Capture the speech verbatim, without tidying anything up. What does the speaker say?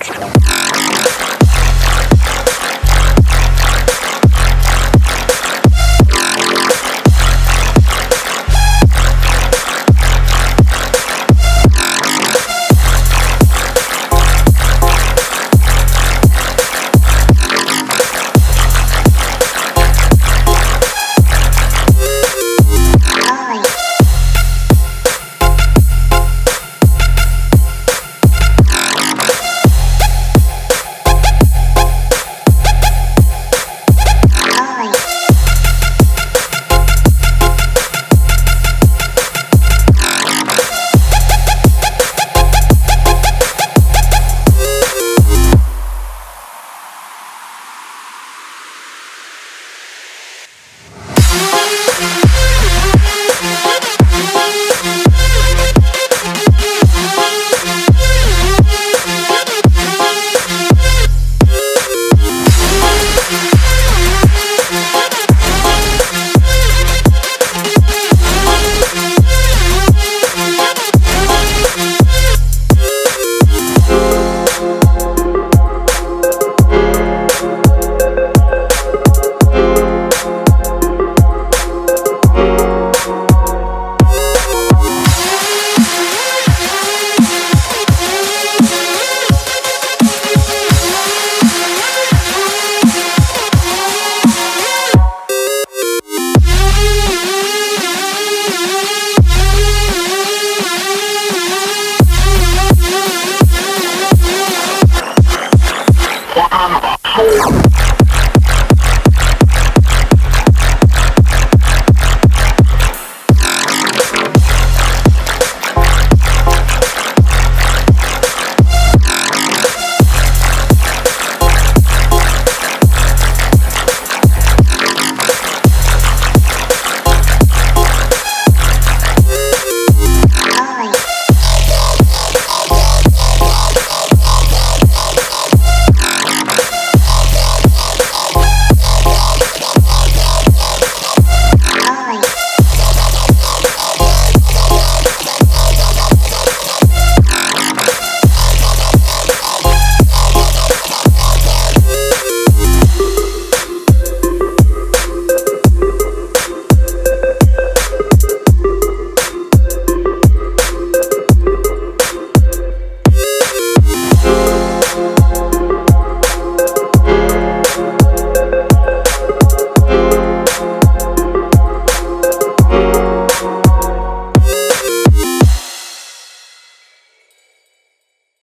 Max. Hold